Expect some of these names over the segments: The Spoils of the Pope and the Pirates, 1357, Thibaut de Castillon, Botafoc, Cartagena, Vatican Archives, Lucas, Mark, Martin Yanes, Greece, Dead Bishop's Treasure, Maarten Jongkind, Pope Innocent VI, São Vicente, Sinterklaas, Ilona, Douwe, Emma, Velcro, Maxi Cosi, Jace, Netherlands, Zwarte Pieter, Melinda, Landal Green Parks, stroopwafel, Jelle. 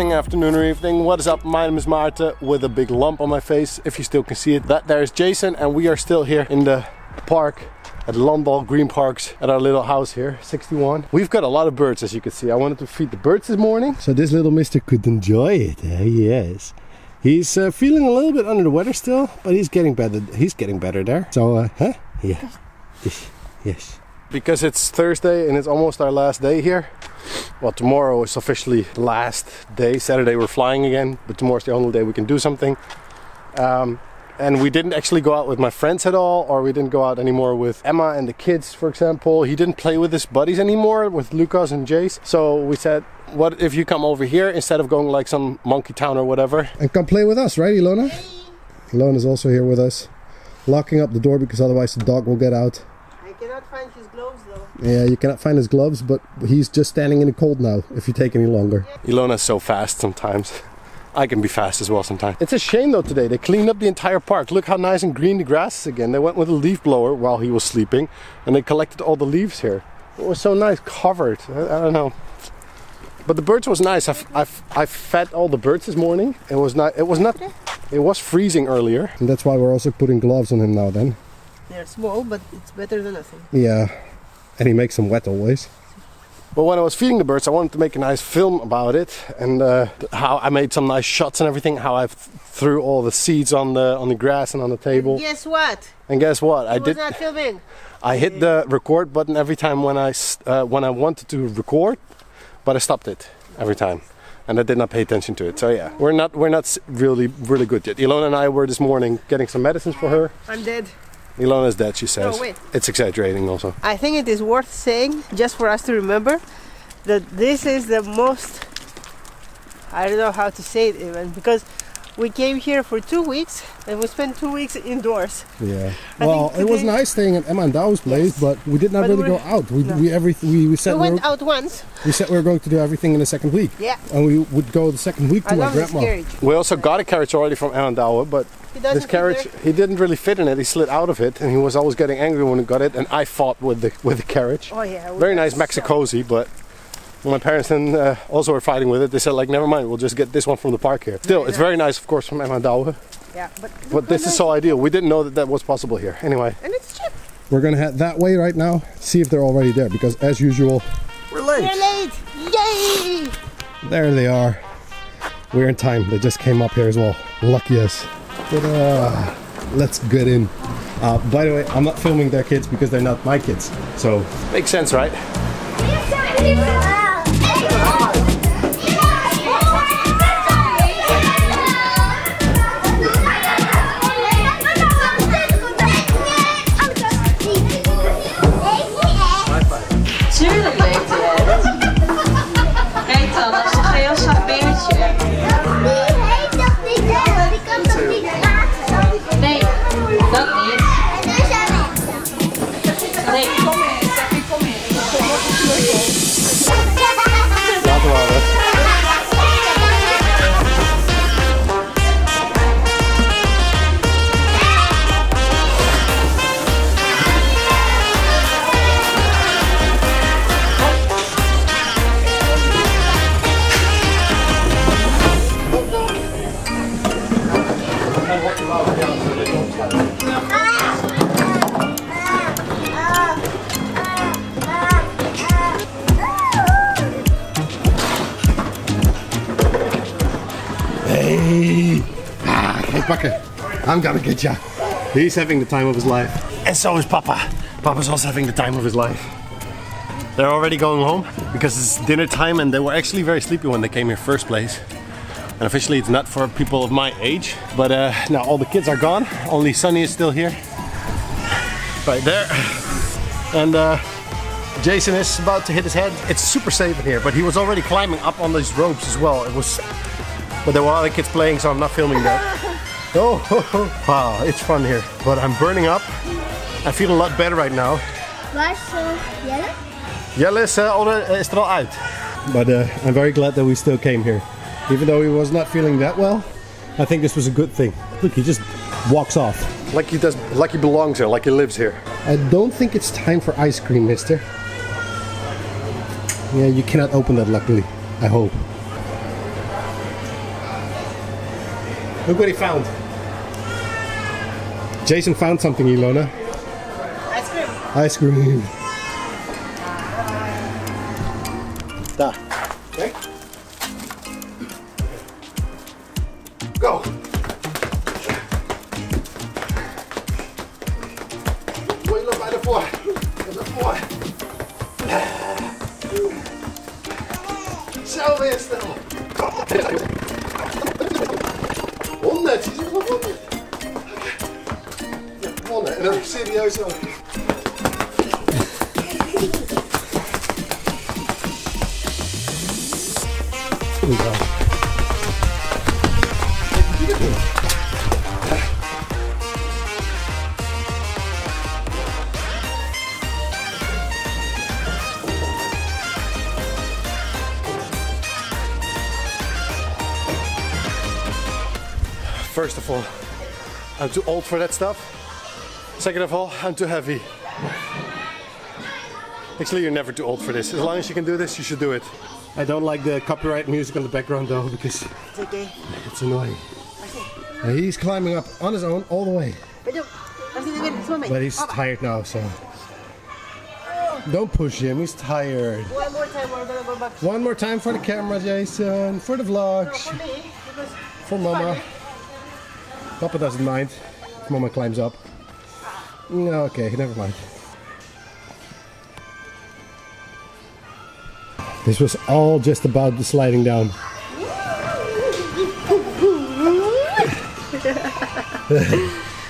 Afternoon or evening. What is up? My name is Maarten with a big lump on my face, if you still can see it. That there is Jason, and we are still here in the park at Landal Green Parks at our little house here, 61. We've got a lot of birds, as you can see. I wanted to feed the birds this morning, so this little mister could enjoy it. Yes, he's feeling a little bit under the weather still, but he's getting better. He's getting better there. So, yeah, yes. Because it's Thursday and it's almost our last day here. Well, tomorrow is officially last day. Saturday we're flying again, but tomorrow's the only day we can do something. And we didn't actually go out with my friends at all, or we didn't go out anymore with Emma and the kids, for example. He didn't play with his buddies anymore, with Lucas and Jace. So we said, what if you come over here instead of going like some monkey town or whatever? And come play with us, right, Ilona? Hey. Ilona's also here with us, locking up the door because otherwise the dog will get out. You cannot find his gloves though. Yeah, you cannot find his gloves, but he's just standing in the cold now, if you take any longer. Ilona's so fast sometimes. I can be fast as well sometimes. It's a shame though today, they cleaned up the entire park. Look how nice and green the grass is again. They went with a leaf blower while he was sleeping, and they collected all the leaves here. It was so nice, covered, I don't know. But the birds was nice. I fed all the birds this morning. It was freezing earlier. And that's why we're also putting gloves on him now then. They're small, but it's better than nothing. Yeah, and he makes them wet always. Well, when I was feeding the birds, I wanted to make a nice film about it, and how I made some nice shots and everything. How I threw all the seeds on the grass and on the table. And guess what? I was not filming. I hit the record button every time when I wanted to record, but I stopped it every time. And I did not pay attention to it, so yeah. We're not really good yet. Ilona and I were this morning getting some medicines for her. I'm dead. Ilona's dead, she says. No, wait. It's exaggerating also. I think it is worth saying, just for us to remember, that this is the most, I don't know how to say it even, because we came here for 2 weeks and we spent 2 weeks indoors. Yeah. Well, it was nice staying at Emma and Douwe's place, yes. But we did not really go out. We went out once. We said we were going to do everything in the second week. Yeah. And we would go the second week to my grandma. We also got a carriage already from Emma and Douwe, but this carriage, he didn't really fit in it. He slid out of it, and he was always getting angry when he got it. And I fought with the carriage. Oh yeah. Very nice Maxi Cosi, but my parents then also were fighting with it. They said like, never mind, we'll just get this one from the park here. Still, it's very nice, of course, from Emma and Douwe. Yeah, but this is so ideal. We didn't know that was possible here. Anyway, and it's cheap. We're gonna head that way right now. See if they're already there, because as usual, we're late. We're late! Yay! There they are. We're in time. They just came up here as well. Lucky us. Ta-da. Let's get in. By the way, I'm not filming their kids because they're not my kids. So makes sense, right? Kom mee, kom mee. pakken. I'm gonna get ya. He's having the time of his life. And so is Papa. Papa's also having the time of his life. They're already going home because it's dinner time and they were actually very sleepy when they came here first place. And officially it's not for people of my age. But now all the kids are gone. Only Sunny is still here. Right there. And Jason is about to hit his head. It's super safe in here, but he was already climbing up on these ropes as well. It was, but there were other kids playing, so I'm not filming that. Oh, wow, it's fun here. But I'm burning up. I feel a lot better right now. Where's Jelle? Jelle is al uit. But I'm very glad that we still came here. Even though he was not feeling that well, I think this was a good thing. Look, he just walks off. Like he does, like he belongs here, like he lives here. I don't think it's time for ice cream, mister. Yeah, you cannot open that luckily, I hope. Look what he found. Jason found something, Ilona. Ice cream. Ice cream. Da. Okay. Go. Moet je nog bij de voor. Zo weer snel. 100, je zit nog 100. Je hebt gewonnen en dat is serieus ook. First of all, I'm too old for that stuff. Second of all, I'm too heavy. Actually, you're never too old for this. As long as you can do this, you should do it. I don't like the copyright music on the background though, because it's, okay. It's annoying. Okay. He's climbing up on his own all the way. But he's tired now, so... Don't push him, he's tired. One more time, we're gonna go back. One more time for the camera, Jason. For the vlogs. No, for me, because for Mama. Fun. Papa doesn't mind if Mama climbs up. No, okay, never mind. This was all just about the sliding down.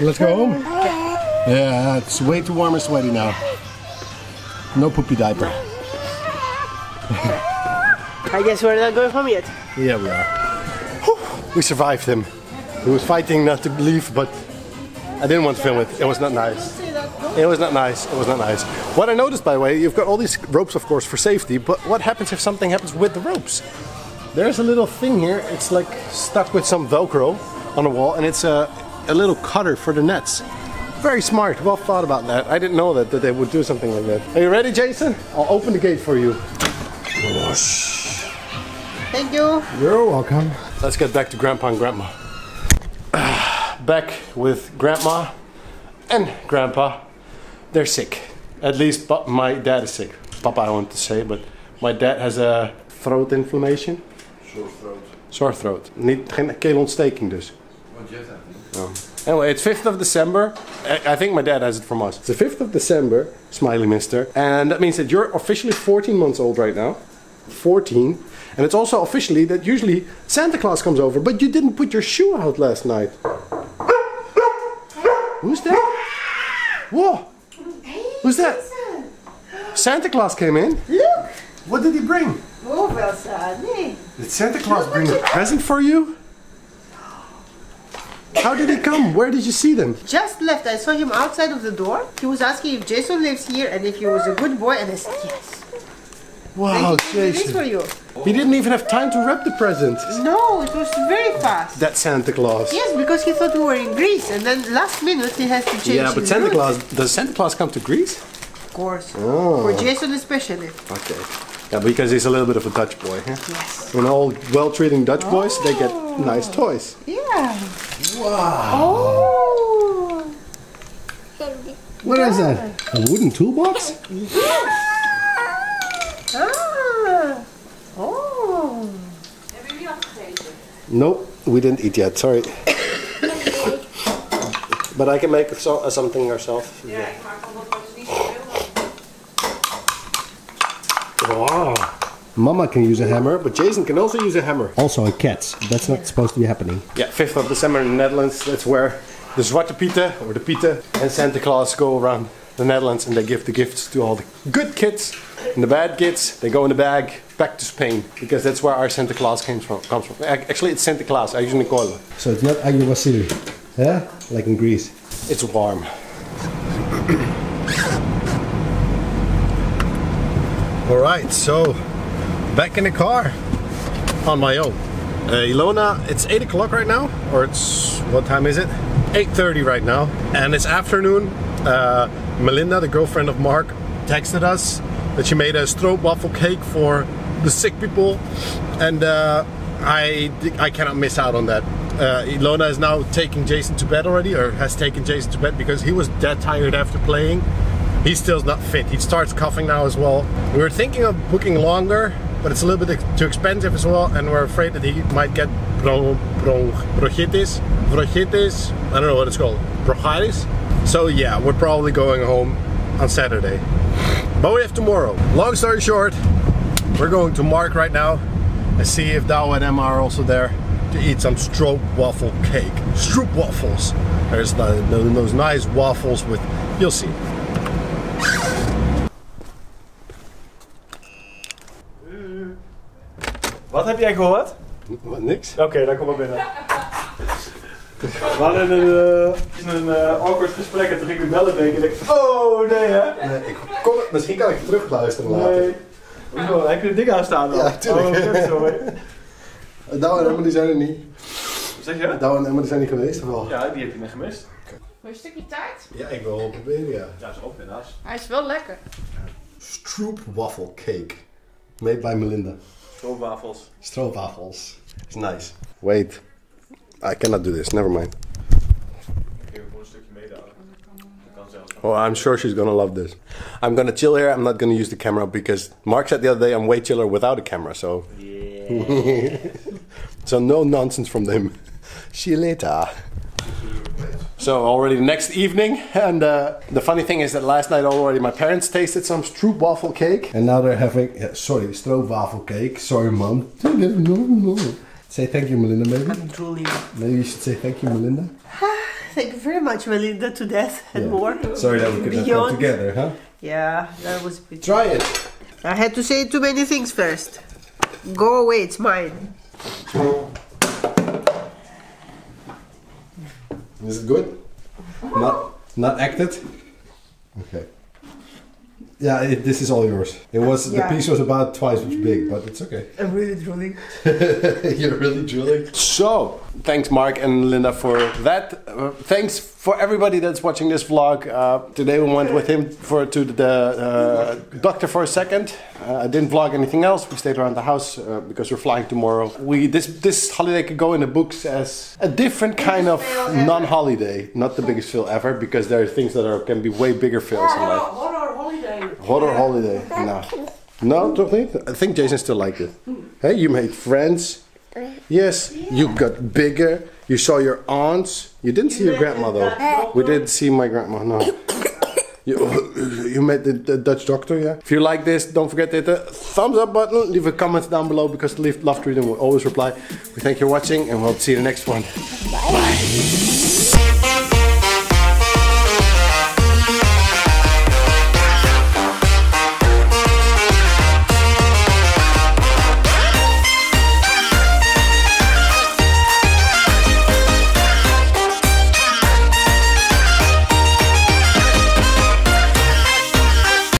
Let's go home. Yeah, it's way too warm and sweaty now. No poopy diaper. I guess we're not going home yet. Yeah, we are. We survived him. He was fighting not to leave, but I didn't want to film it. It was not nice. It was not nice, it was not nice. What I noticed, by the way, you've got all these ropes, of course, for safety, but what happens if something happens with the ropes? There's a little thing here, it's like stuck with some Velcro on the wall, and it's a little cutter for the nets. Very smart, well thought about that. I didn't know that they would do something like that. Are you ready, Jason? I'll open the gate for you. Thank you. You're welcome. Let's get back to Grandpa and Grandma. Back with Grandma and Grandpa. They're sick. At least my dad is sick. Papa, I want to say, but my dad has a throat inflammation. Sore throat. Sore throat. Geen keelontsteking dus. What did you have? Anyway, it's 5th of December. I think my dad has it from us. It's the 5th of December, smiley mister. And that means that you're officially 14 months old right now. 14. And it's also officially that usually Santa Claus comes over, but you didn't put your shoe out last night. Who's that? Whoa! Who's that? Santa Claus came in. Look! What did he bring? Oh, well, Sunny. Did Santa Claus bring a present for you? How did he come? Where did you see them? Just left. I saw him outside of the door. He was asking if Jason lives here and if he was a good boy, and I said yes. Wow, Jason. For you. He didn't even have time to wrap the present. No, it was very fast. That Santa Claus. Yes, because he thought we were in Greece and then last minute he has to change. Yeah, but Santa Claus, does Santa Claus come to Greece? Of course. Oh. For Jason especially. Okay. Yeah, because he's a little bit of a Dutch boy. Huh? Yes. When all well-treating Dutch boys, they get nice toys. Yeah. Wow. Oh. What is that? A wooden toolbox? Yes. Ah! Oh! Nope, we didn't eat yet, sorry. But I can make something ourselves. Yeah, ik maak van dat is niet zoveel. Wow. Mama can use a hammer, but Jason can also use a hammer. Also a cat. That's not supposed to be happening. Yeah, 5th of December in the Netherlands. That's where the Zwarte Pieter, or the Pieter, and Santa Claus go around the Netherlands and they give the gifts to all the good kids and the bad kids. They go in the bag back to Spain because that's where our Santa Claus comes from. Actually, it's Sinterklaas. I usually call it. So it's not Ayubasili, yeah? Like in Greece. It's warm. All right, so back in the car on my own. Ilona, it's 8 o'clock right now, or it's, what time is it? 8:30 right now, and it's afternoon. Melinda, the girlfriend of Mark, texted us that she made a stroopwafel cake for the sick people, and I cannot miss out on that. Ilona is now taking Jason to bed already, or has taken Jason to bed because he was that tired after playing. He's still not fit. He starts coughing now as well. We were thinking of booking longer, but it's a little bit too expensive as well, and we're afraid that he might get bronchitis. I don't know what it's called. Bronchitis. So yeah, we're probably going home on Saturday. But we have tomorrow. Long story short, we're going to Mark right now and see if Douwe and Emma are also there to eat some stroopwafel cake. Stroopwafels. There's those nice waffles with, you'll see. Wat heb jij gehoord? Niks. Oké, dan kom maar binnen. We hadden een awkward gesprek en toen ging ik bellen en ik dacht, oh nee hè? Nee, misschien kan ik het terug luisteren later. Nee. Heb je de ding aan staan dan? Ja, tuurlijk. Oh, Douwe en Emma die zijn er niet. Wat zeg je? Douwe en Emma die zijn niet geweest of wel? Ja, die heb je net gemist. Okay. Wil je een stukje taart? Ja, ik wil wel proberen, ja. Ja, is op helaas. Hij is wel lekker. Stroopwafel cake. Made by Melinda. Stroopwafels. Stroopwafels. It's nice. Wait. I cannot do this, never mind. Oh, I'm sure she's gonna love this. I'm gonna chill here, I'm not gonna use the camera because Mark said the other day I'm way chiller without a camera, so. Yeah. So no nonsense from them. See you later. So already the next evening, and the funny thing is that last night already my parents tasted some stroopwafel cake. And now they're having, sorry, stroopwafel cake, sorry mom. No. Say thank you, Melinda, maybe? I'm drooling. Maybe you should say thank you, Melinda. Thank you very much, Melinda, to death and more. Sorry that we couldn't come together, huh? Yeah, that was a bit... Try it! I had to say too many things first. Go away, it's mine. Is it good? Not acted? Okay. Yeah, this is all yours. It was the piece was about twice as big, but it's okay. I'm really drooling. You're really drooling. So, thanks Mark and Linda for that. Thanks for everybody that's watching this vlog. Today we went with him to the doctor for a second. I didn't vlog anything else. We stayed around the house because we're flying tomorrow. This holiday could go in the books as a different kind of non-holiday, not the biggest fail ever, because there are things that can be way bigger fails in life. Horror holiday, no. No, don't think? I think Jason still liked it. Hey, you made friends. Yes, you got bigger. You saw your aunts. You didn't see your grandma though. We didn't see my grandma, no. You met the Dutch doctor, yeah? If you like this, don't forget to hit the thumbs up button. Leave a comment down below because Love to Read will always reply. We thank you for watching and we'll see you in the next one. Bye. Bye.